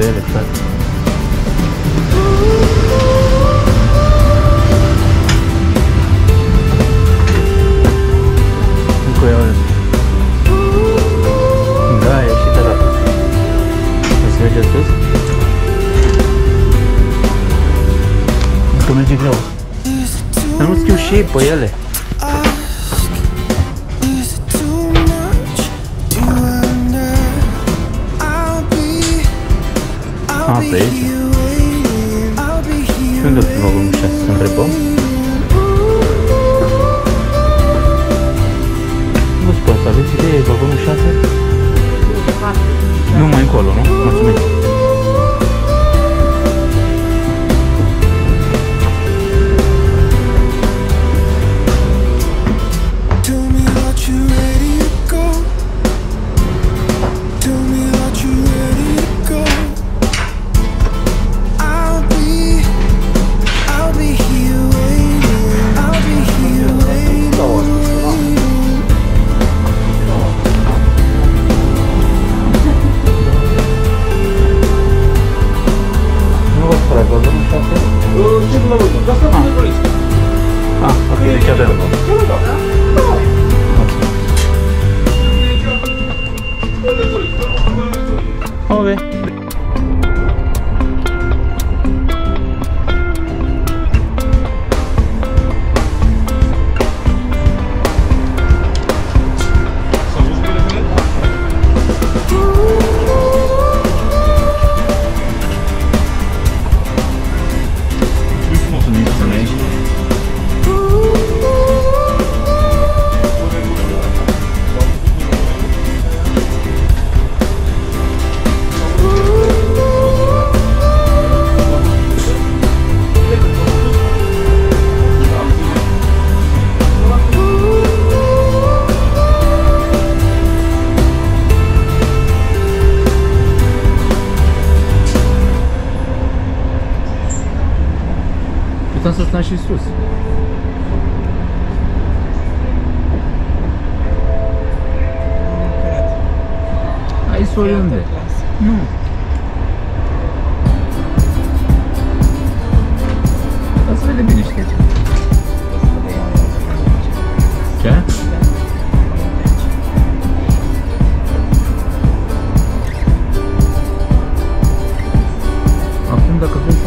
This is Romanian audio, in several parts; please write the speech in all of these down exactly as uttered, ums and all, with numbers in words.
pe ele, frate. Încă o iau. Da, e ieșit ăla. O să merge sus? Încă merge greu. Dar nu știu și pe ele. Pe aici. Și unde o să mă gândim și să întrebăm? Nu spun, să aveți idee, vă gândim șase? Nu, mai încolo, nu? Mulțumesc! Și sus. Ai sus oriunde. Nu. Dar se vede bine, știi? Chiar? Acum dacă vrei să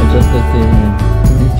Aceasta este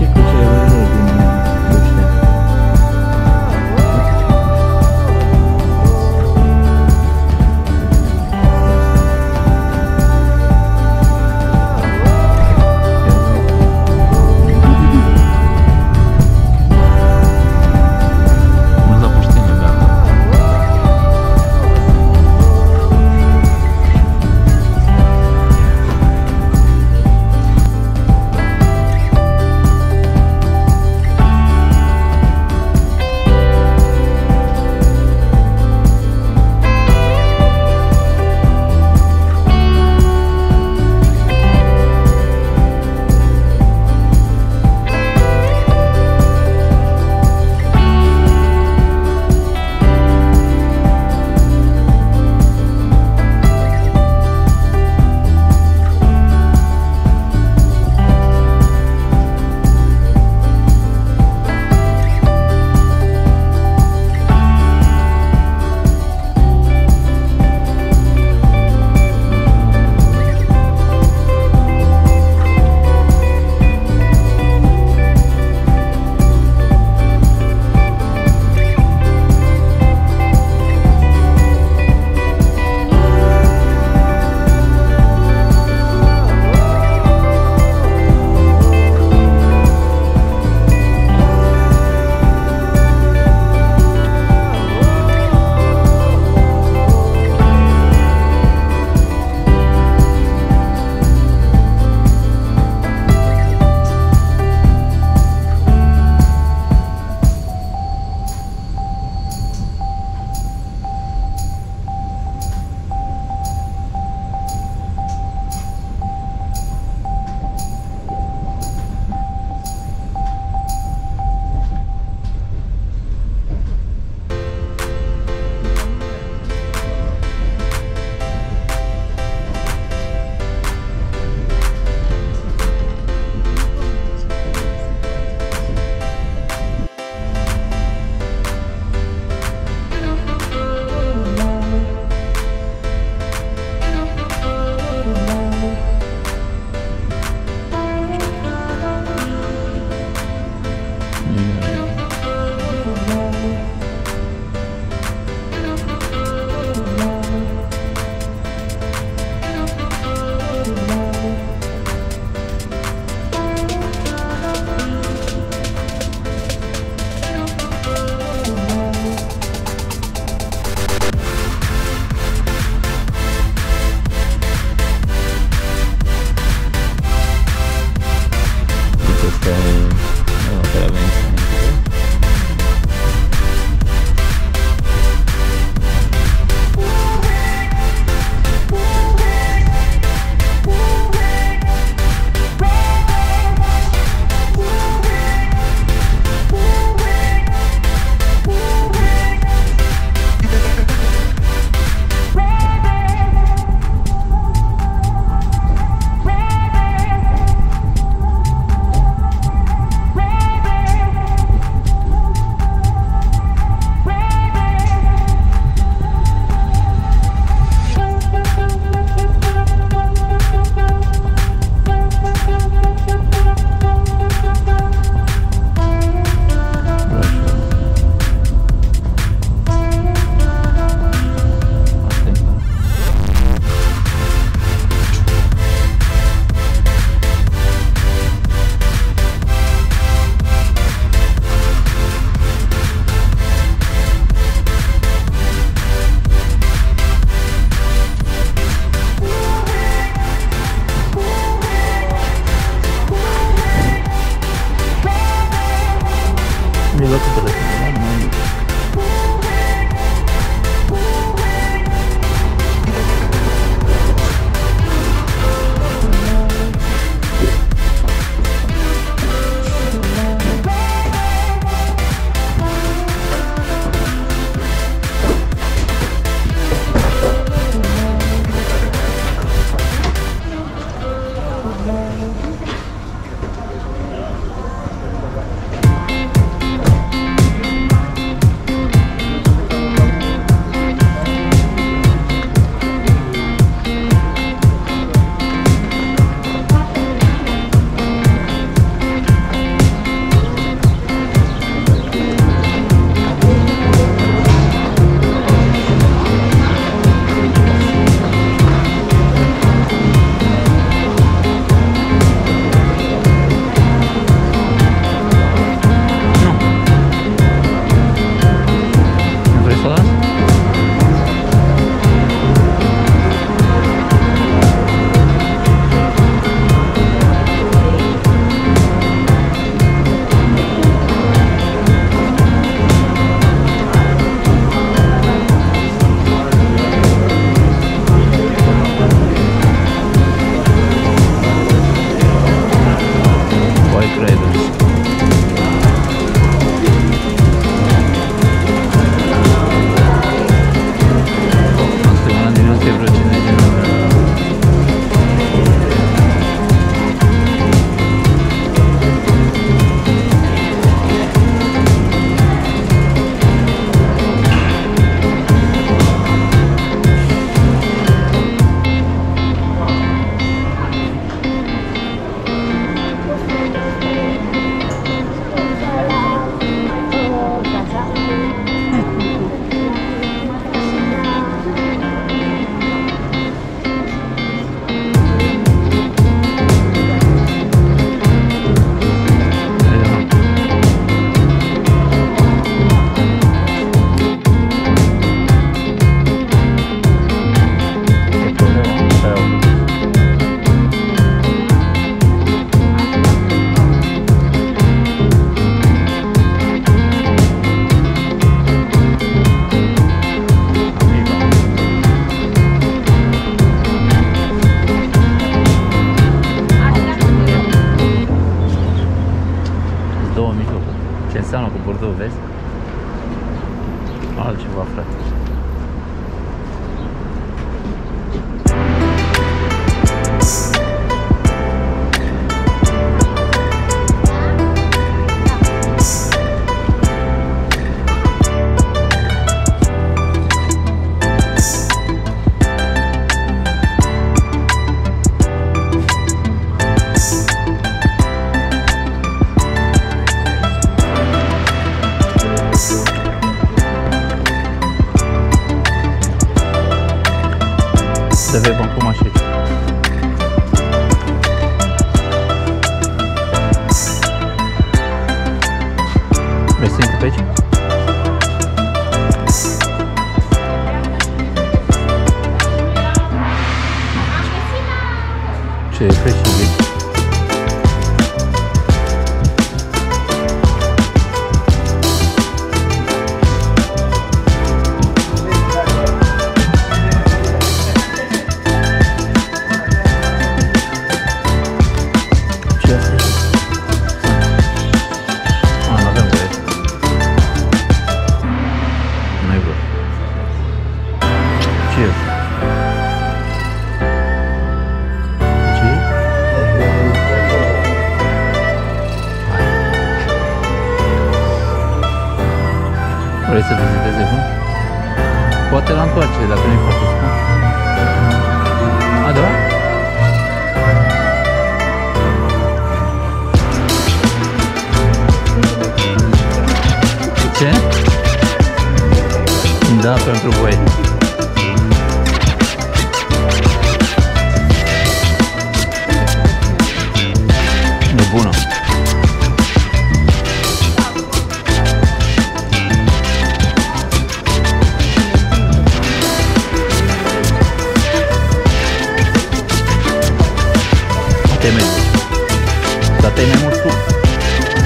Dar te-ai mai mult cu...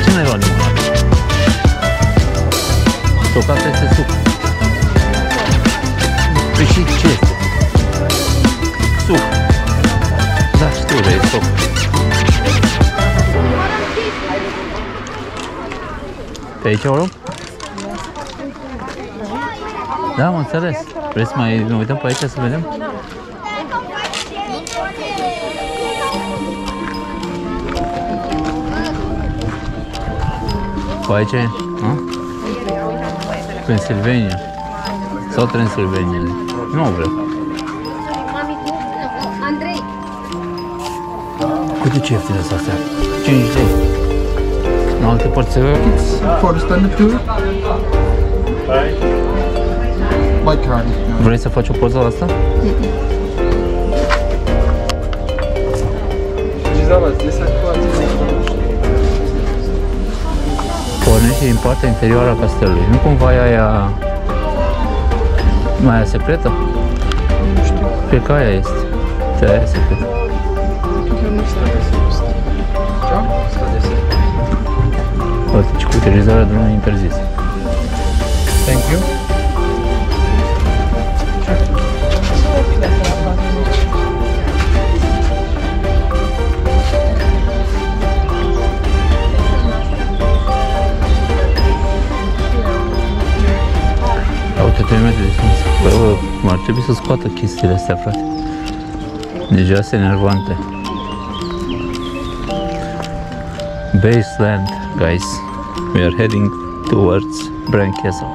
Ce n-ai luat limonada? asta trebuie să suc. Păi și ce este? Suc. Da, știu, dar e suc. Pe aici o luăm? Da, am înțeles. Vrei să mai ne uităm pe aici să vedem? Pe aici e? Pennsylvania. Sau Transylvania. Nu vreau. Andrei. Cât de ce ieftine sunt astea? cinci lei. În alte părți se văd? Vrei să faci o poză la asta? Pornește din partea interioară a castelului. Nu cumva e aia... aia secretă? Nu știu. Cred că aia este. Ce aia e secretă? Eu nu știu de secretă. Ce? Asta de secretă. Atunci cu utilizarea drumului interzis. Thank you. Bă, ar trebui să scoată chestiile astea, frate. Deja sunt enervante. Baseland, guys. We are heading towards Bran Castle.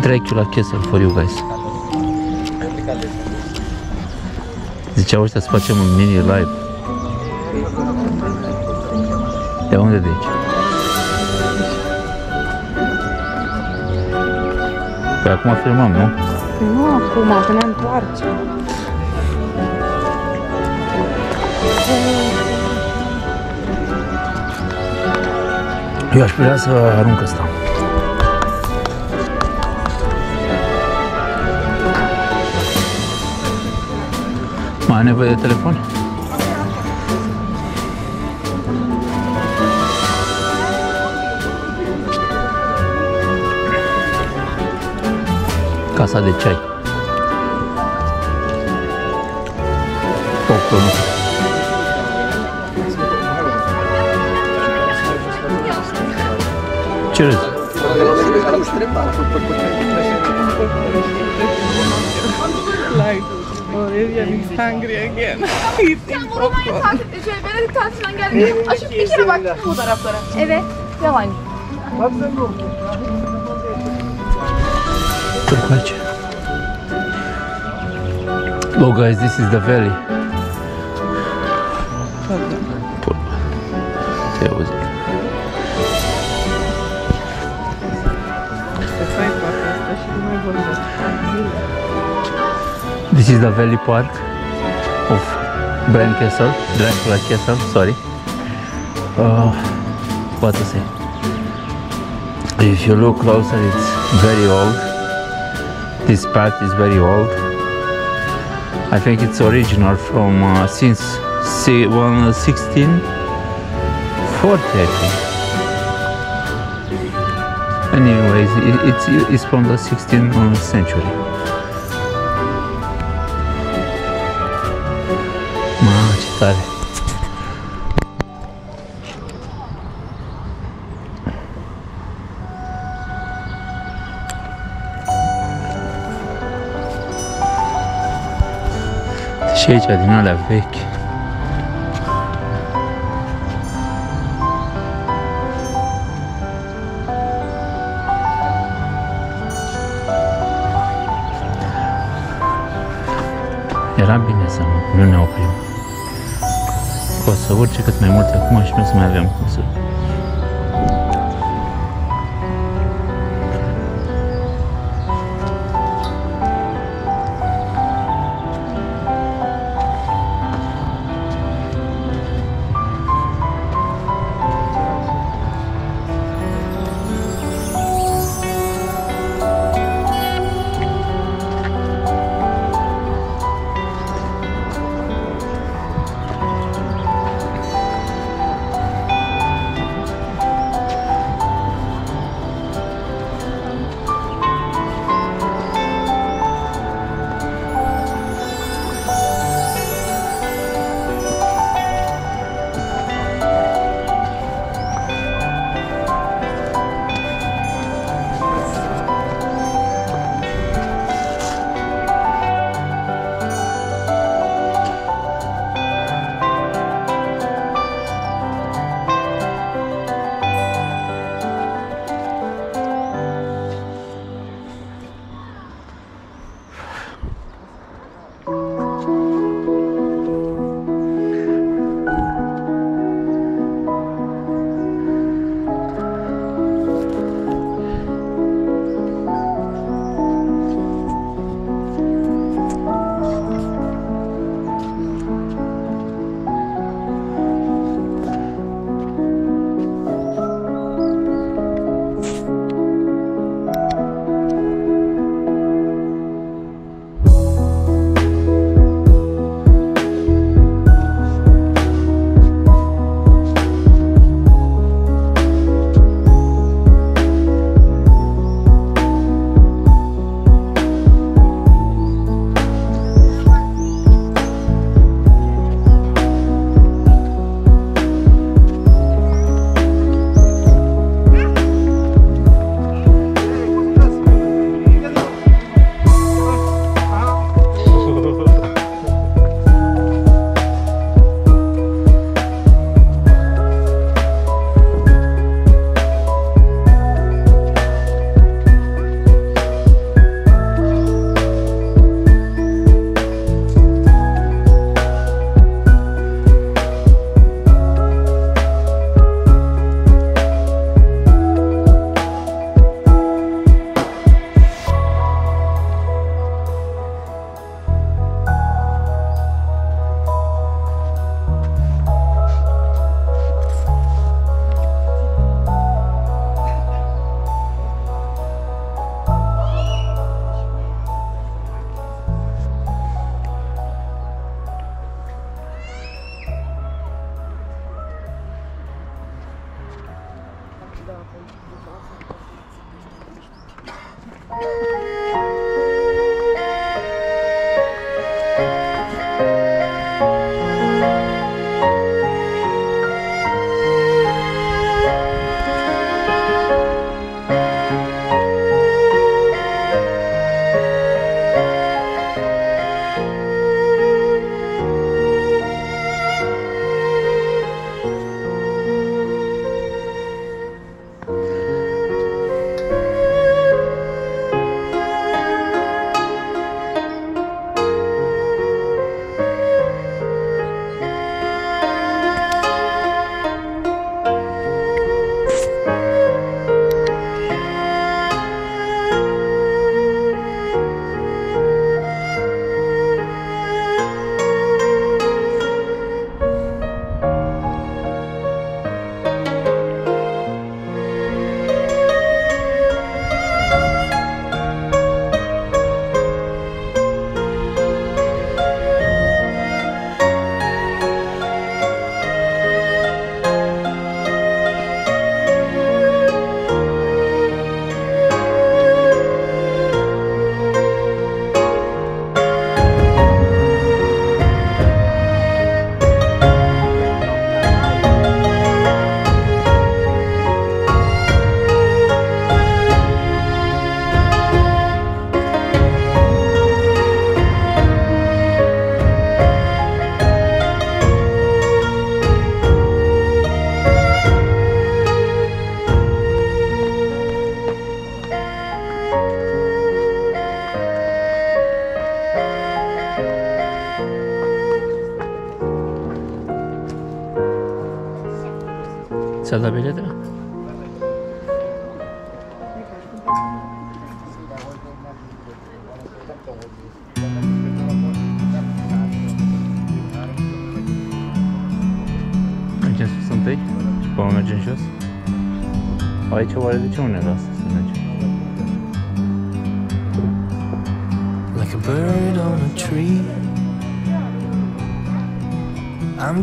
Dracula Castle for you guys. Ziceau ăștia să facem un mini live. De unde de aici? Păi acum filmăm, nu? Nu acum, că ne întoarcem. Eu aș putea să arunc asta. Mai ai nevoie de telefon? Casa de ceai. Popcorn. Ce râzi? Like, already I'm hungry again. Eating popcorn. Benim tatilden geldim. Aşıp bir kere baktım bu taraflara. Evet, yalancı. Bak sen bu. Look guys, this is the valley. This is the valley part of Bran Castle, Dracula Castle, sorry. Uh, what to say? If you look closer, it's very old. This path is very old. I think it's original from uh, since sixteen forty, I think. Anyways, it, it's, it's from the sixteenth century. Mamă, ce tare! Și aici, din alea vechi. Era bine să nu, nu ne oprim. O să urce cât mai multe acum și nu o să mai avem cum să... Ți-a dat biletele? Aici sus întâi, după mă mergem jos. Aici oare de ce nu ne lasă să mergem? Like a bird on a tree, I'm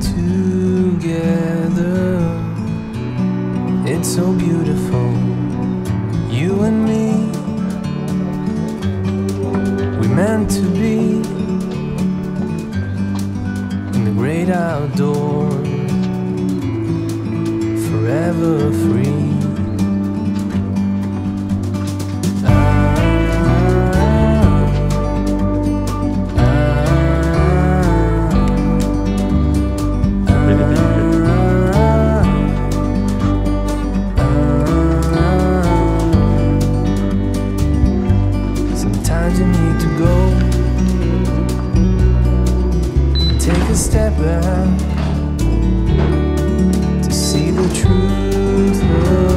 together, it's so beautiful, you and me, we meant to be. Great outdoor, forever free. Sometimes you need to go. Take a step back to see the truth.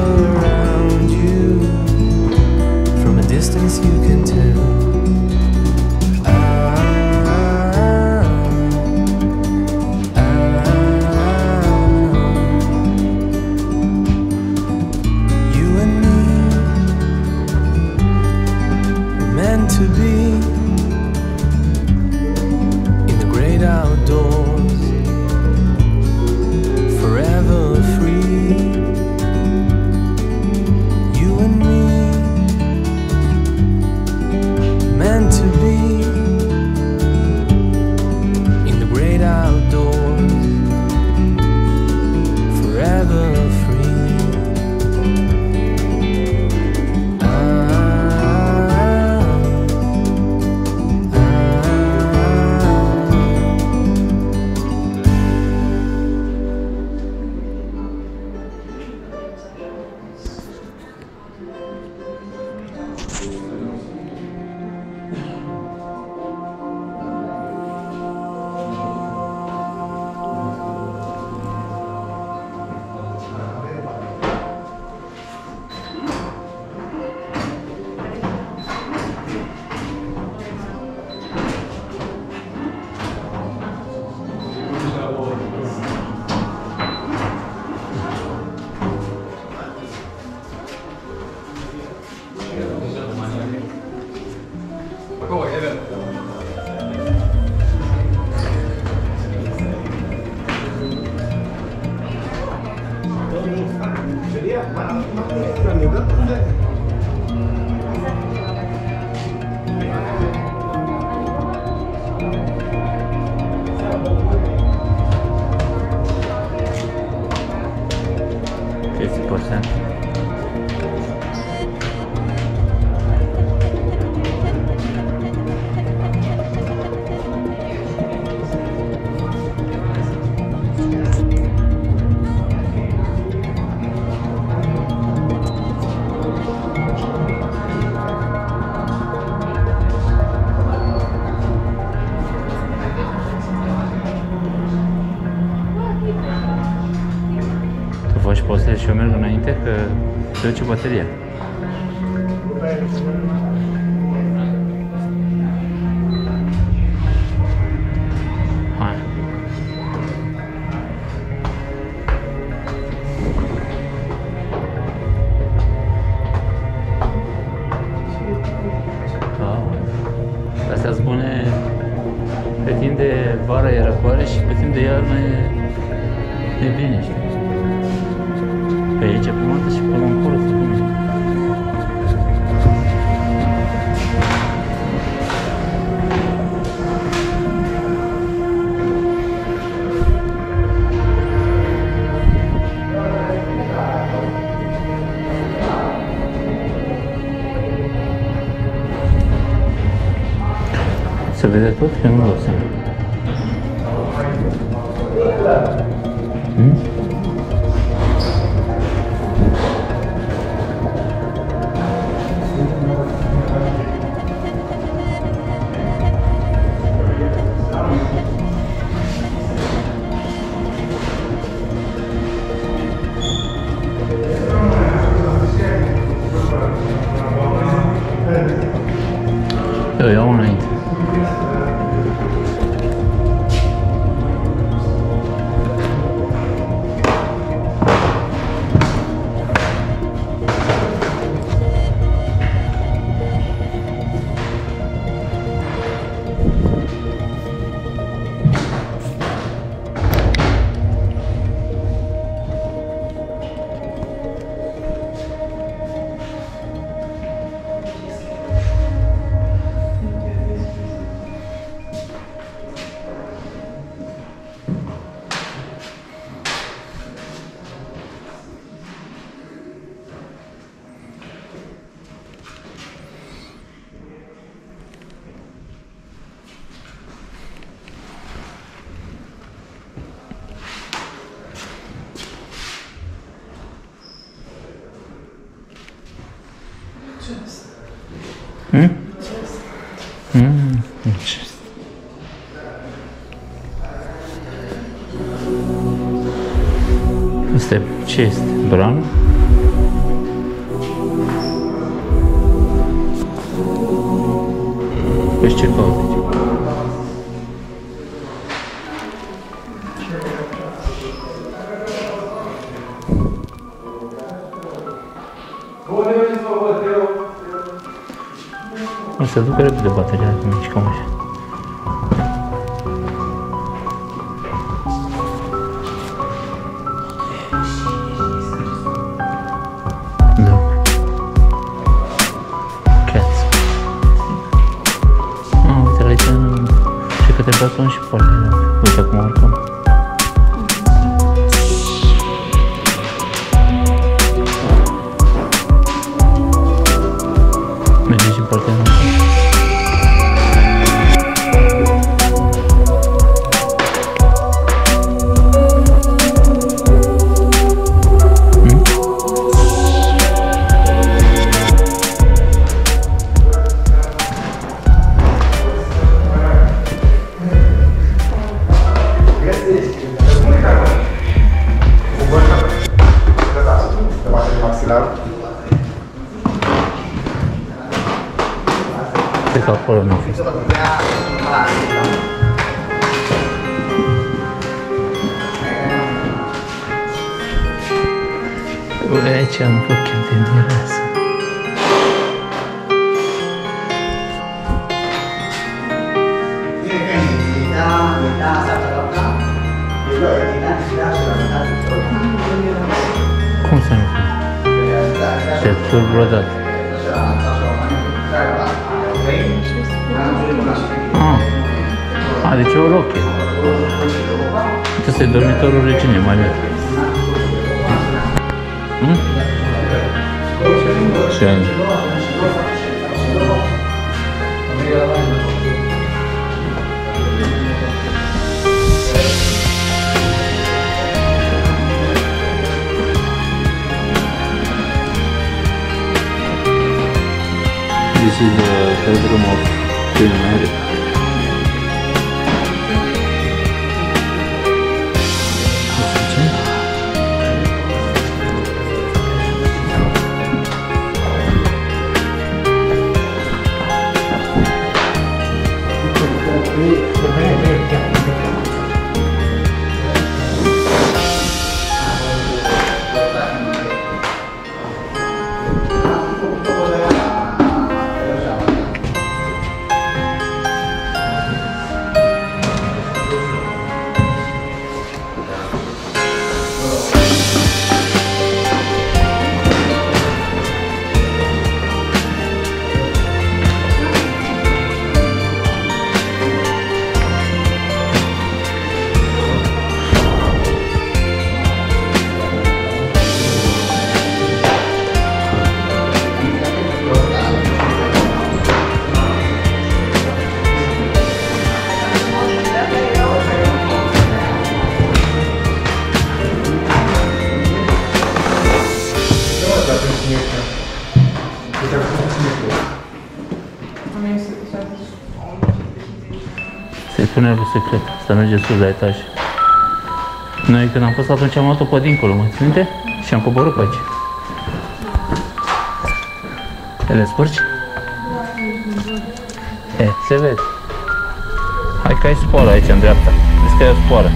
fifty percent. Postez și eu merg înainte că se duce bateria. Hai. Astea sunt bune. Pe timp de vară e răcoare și pe timp de iarnă e, e bine, știi? Pe aici, pe mântă și până încolo, să spune. Se vede tot că nu o să... Hmm? Eu iau înainte. Hmm? Just. Hmm, interesting. Asta ce este? Bran? Păi ce caută? O să duc repede bateria, dacă nu mișcăm așa. Cats. Ah, uite, la aici cred că te baton și poate. Uite acum urcăm. Mergem și în partea noastră. Cred că acolo nu a fost. Uite aici am buchet de mireasă. Cum să nu fie? Castelul Bran. Ah. Ah, deci e o roche. Acesta e dormitorul reginei, mai mult. Hm? Ce ai? This is the bedroom of Queen Mary. Se pune lui secret, să merge sus la etaj. Noi când am fost atunci am luat-o pe dincolo, mă ții minte? Și am coborât pe aici. Ele spurci? E, se vede. Hai că ai spoară aici, în dreapta. Vezi că ai o spoară.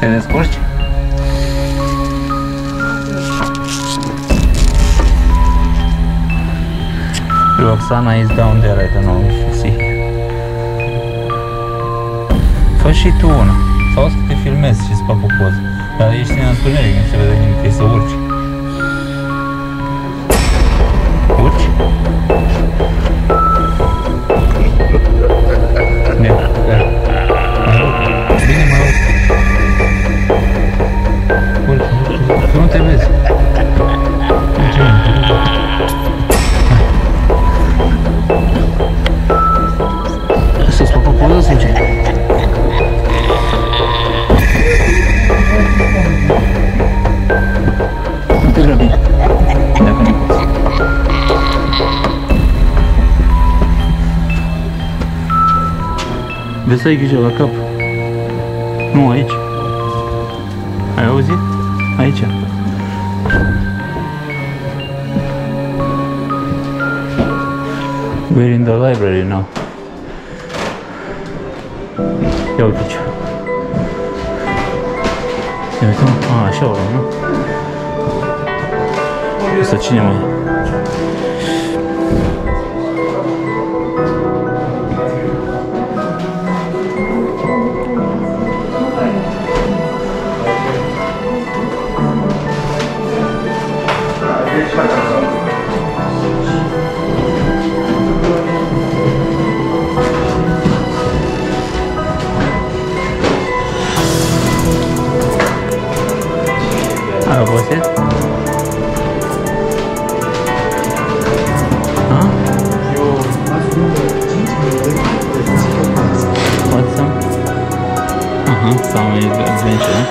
Te descurci? Roxana is down there, I don't know if you see. Fă și tu una. Sau să te filmezi și să fac o poză. Dar ești în întuneric, nu se vede nimic, trebuie să urci. Urci? Vezi să ai grijă la cap. Nu, aici. Ai auzit? Aici. We're in the library now. Ia uite aici. Ia uite, mă. A, așa o luăm, nu? Asta cine mai e? Ai obosit? Ha? What's up? Aha, s-au mai adventure.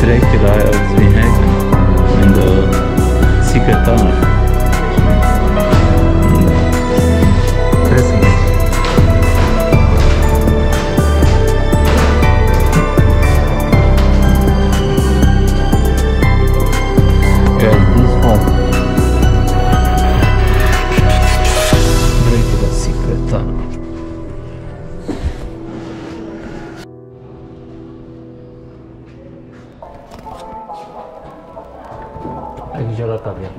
Dracula has been hidden in the secret tunnel. Interesting. Yeah, this one. Dracula secret tunnel. Octavia.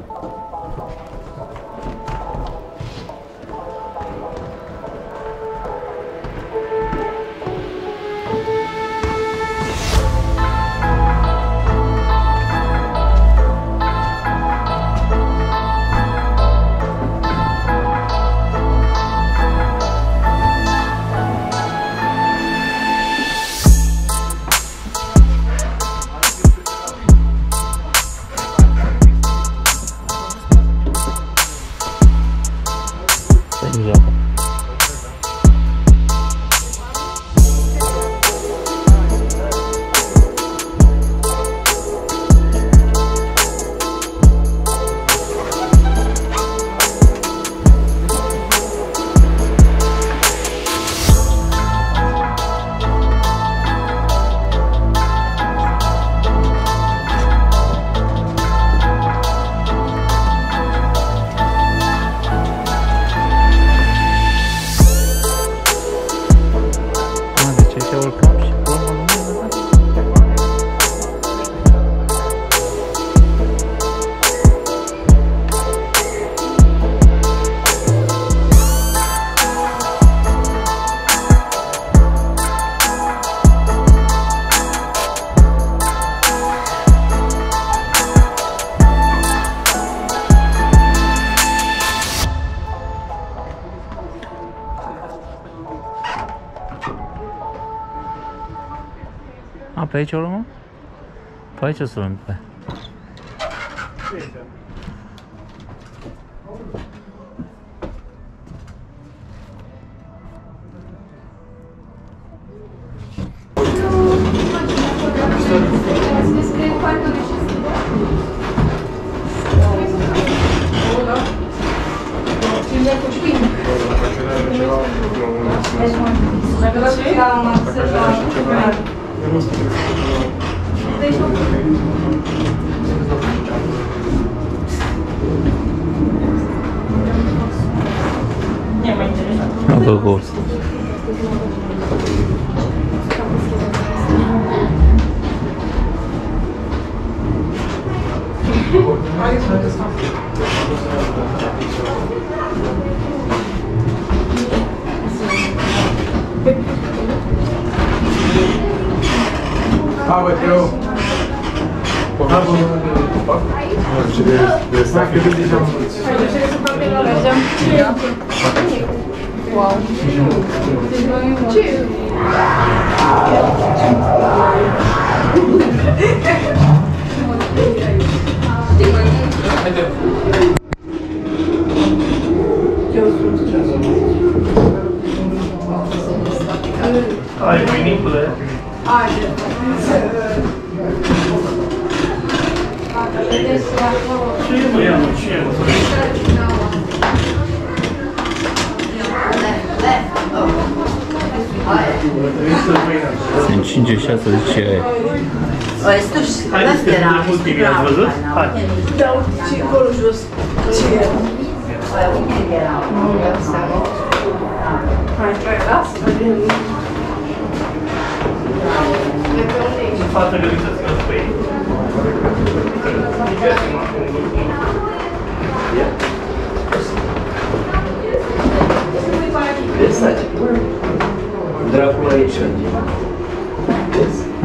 A, pe aici o luăm? Pe aici o să luăm. Pe.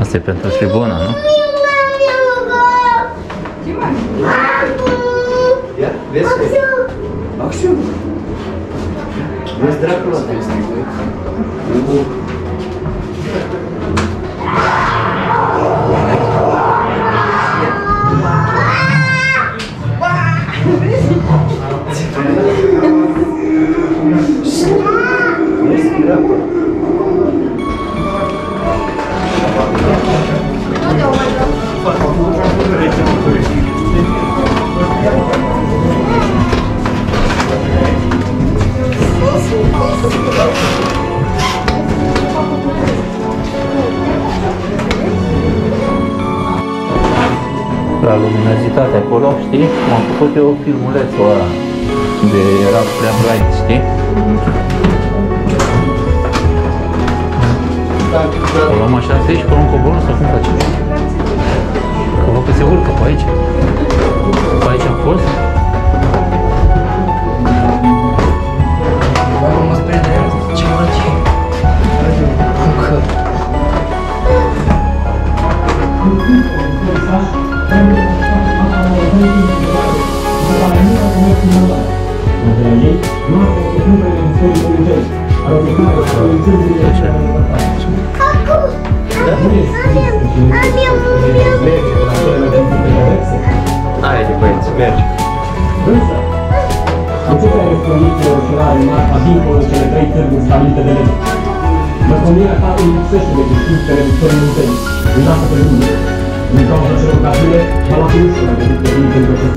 Asta e pentru tribuna, nu? Ia, vezi că e? Acțiu! Vezi Dracula pe este, băi? La luminozitatea acolo, știi? M-am făcut eu filmulețul ăla de era prea bright, știi? O luăm așa aici, pe un coborul sau cum facem? Că văd că se urcă pe aici. Pe aici am fost?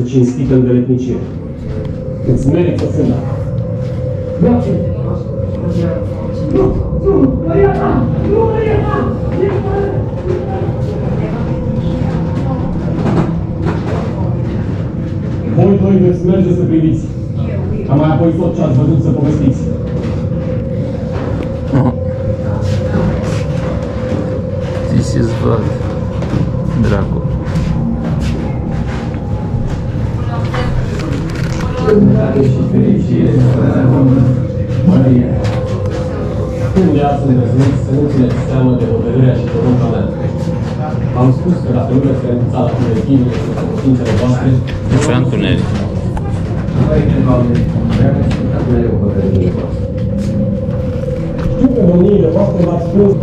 Cinstită în deletnicie. Îți merită sâna. Nu! Nu! Nu! Maria ta! Nu! Maria ta! Voi doi veți merge să priviți. Ca mai apoi tot ce ați văzut să povestiți. This is what Draco. Bunătate și fericire să vă rămână, Maria! Când viață îndrăznit să nu țineți seama de hotărârea și porunca mea. Am spus că dacă nu veți renunța la cunoștințele și cunoștințele voastre, așa întuneric. Știu că domniile voastre v-ați spus. Bun,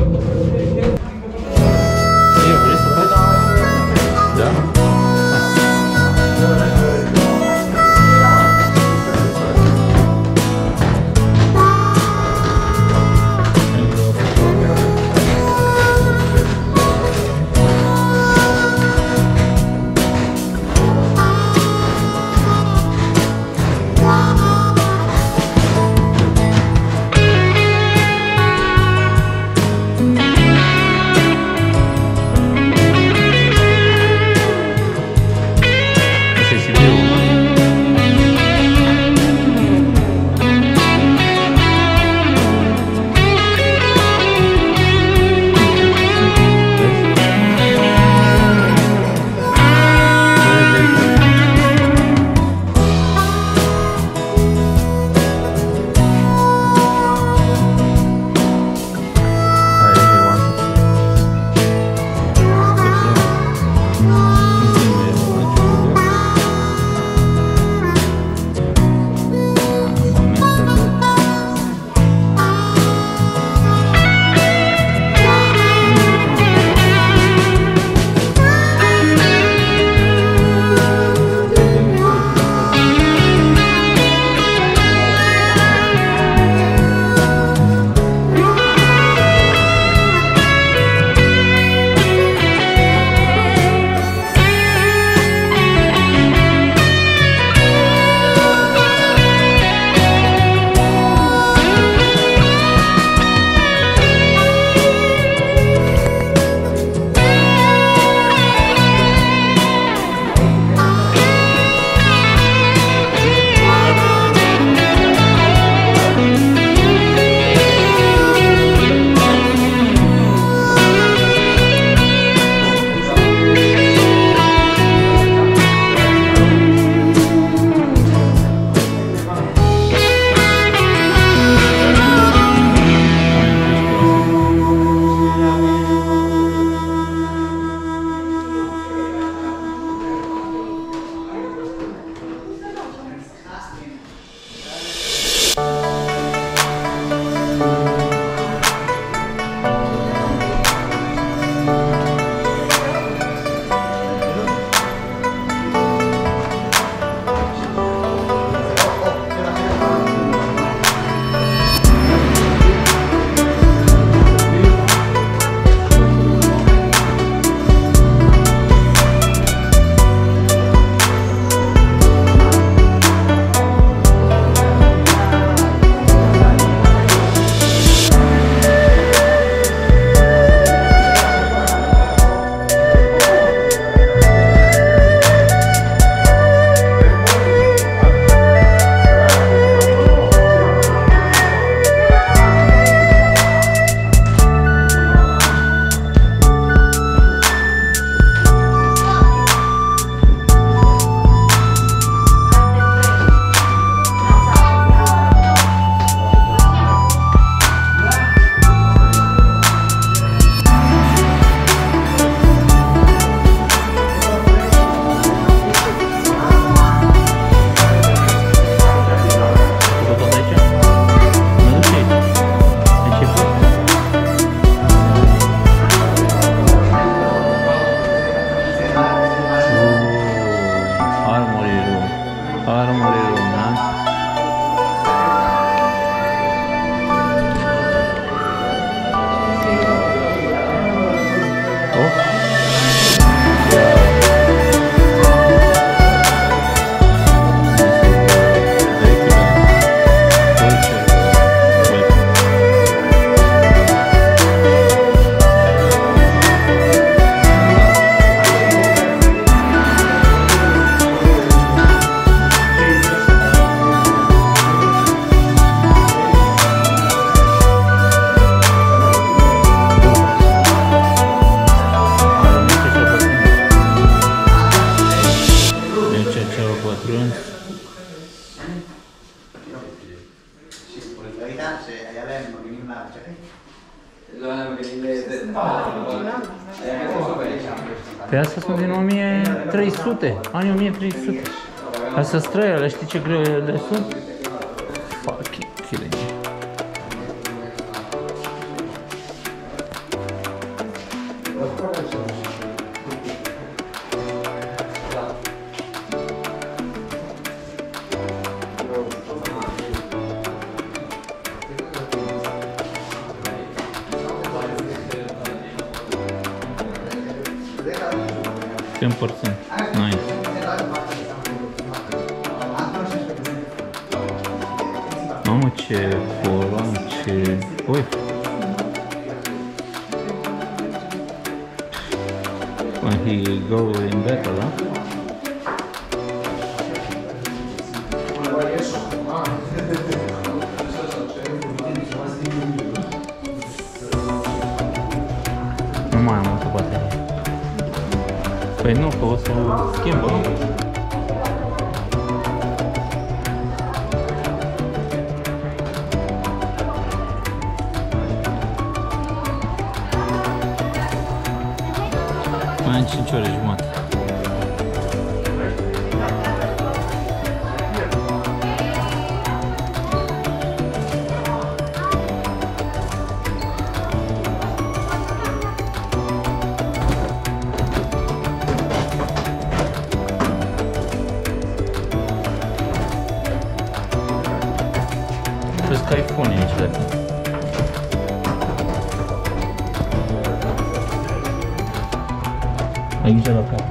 merge. Pe astea sunt din o mie trei sute, anii o mie trei sute. Astea sunt străiale, știi ce greu ele sunt? Fucking killing. ten percent. Nice. Mamă, ce volan, ce... Ui! When he go in battle, da? Nu mai am multă baterie. Păi nu, că o să o schimbă. Mai am cinci ore jumate. Aici la cap.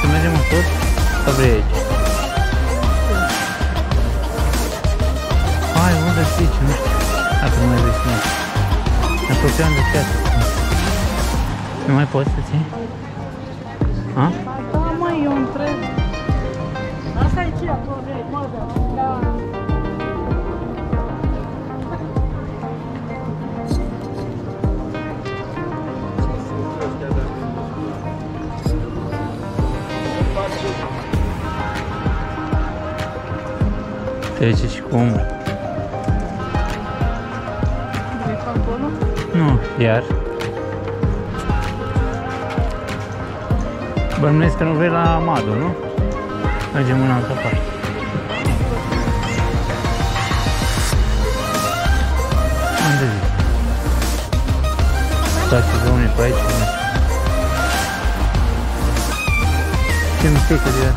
să mergem în tot? Sau vrei aici? Hai, unde aici? Nu știu. Dacă nu mai vezi, nu. Ne apropiam de piață. Nu mai poți să ții? A? Da, măi, eu îmi trebuie. Asta e ce acolo, vrei, mă, da. Trece și cu omul. Nu, iar. Bănuiesc că nu vei la Madu, nu? Mergem în altă parte. Unde zic? Stați, domnule, pe aici. Ce mi frică de ea?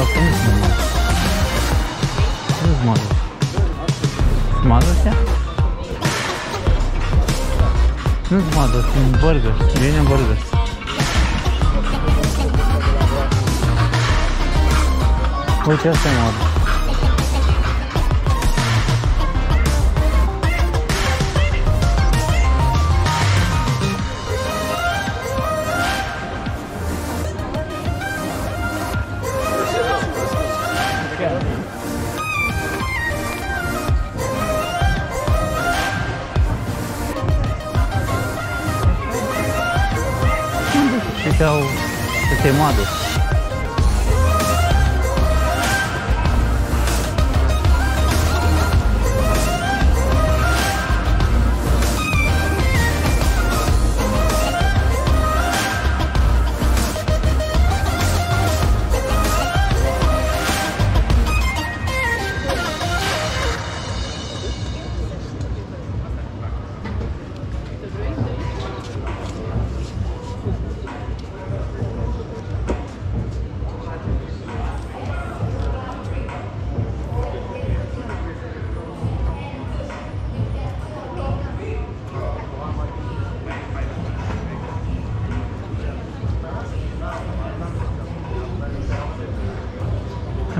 Acum nu-ți mă duc. Nu-ți mă duc ea? Nu-ți mă duc, e un burger. Vine un burger. Uite, asta e mă duc. Sau să te moadă.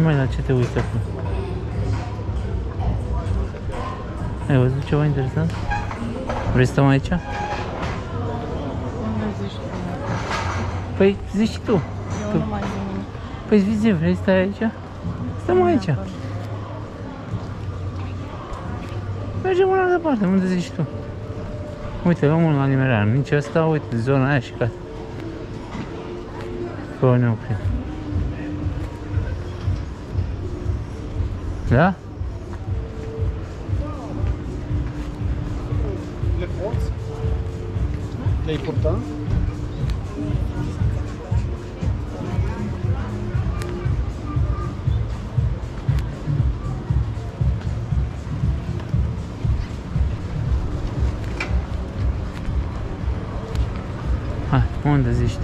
Mai la ce te uiți acum? Ai văzut ceva interesant? Vrei să stăm aici? Nu zici tu. Păi zici tu. Eu tu. Nu mai zic. Păi zici, vrei să stai aici? Stăm aici. Mergem în altă parte, unde zici tu. Uite, luăm unul la nimerean. Nici asta, uite, zona aia și gata. Păi ne oprim. Da? Le porți? Le-ai purtat? Hai, unde zici tu?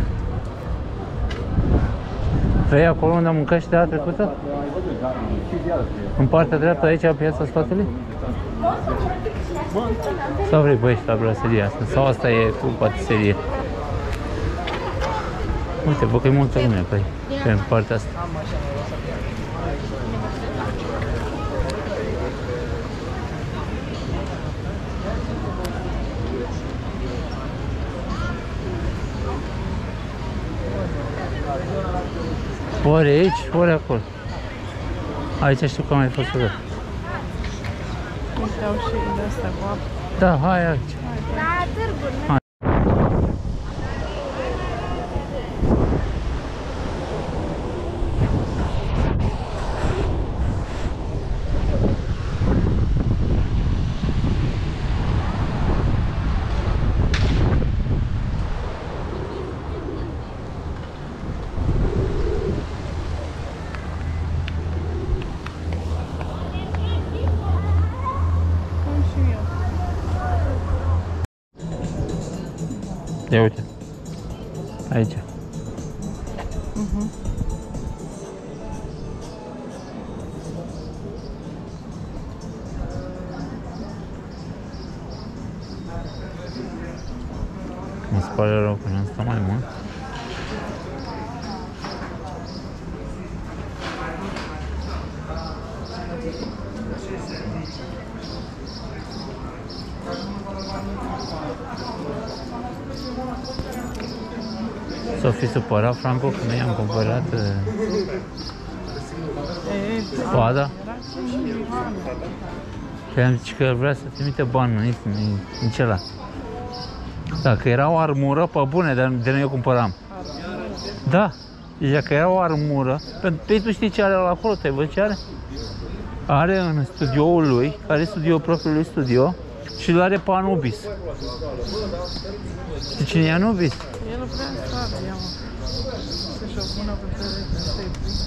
Trăia acolo unde am mâncat și de data trecută? În partea dreaptă aici, piața spatele? Sau vrei băiești la braseria asta? Sau asta e cu patiserie? Uite, bă, că e multă lume pe, pe partea asta. Ori aici, ori acolo. Aici știu că am mai fost o dată. Uiteau și de asta cu apă. Da, hai aici. La târguri, nu? Ia uite, aici. Uh-huh. pare rău că n-am stat mai mult. S-o fi supărat Franco că nu i-am cumpărat spada? Că i-am zis că vrea să trimite bani în celălalt. Dacă era o armură, pe bune, dar de noi o cumpăram. Da, dacă era o armură, pentru tu știi ce are acolo, te-ai văzut ce are? Are în studioul lui, are studio propriul lui studio și îl are pe Anubis. Știi cine e Anubis? El nu prea scoate, ia mă, să-și o pună pe perete.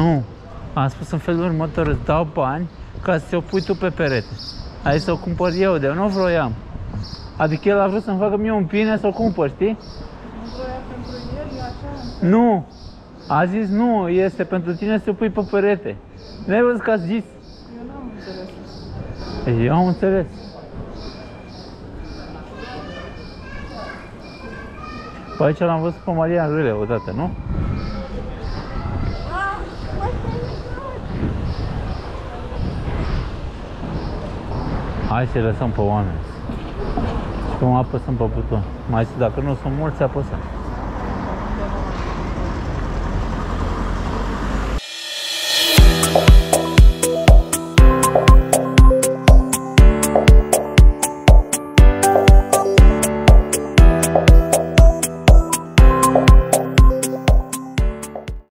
Nu, am spus în felul următor, îți dau bani ca să o pui tu pe perete. Ai să o cumpăr eu, de nu vroiam. Adică el a vrut să-mi facă mie un bine să o cumpăr, știi? Nu vroia pentru el, e așa? Nu! A zis nu, este pentru tine să o pui pe perete. N-ai văzut că a zis? Eu n-am înțeles. Eu am înțeles. Pe aici l-am văzut pe Maria în râle odată, nu? Hai să-i lăsăm pe oameni. Și cum apăsăm pe buton. Mai știu, dacă nu sunt mulți, apăsăm.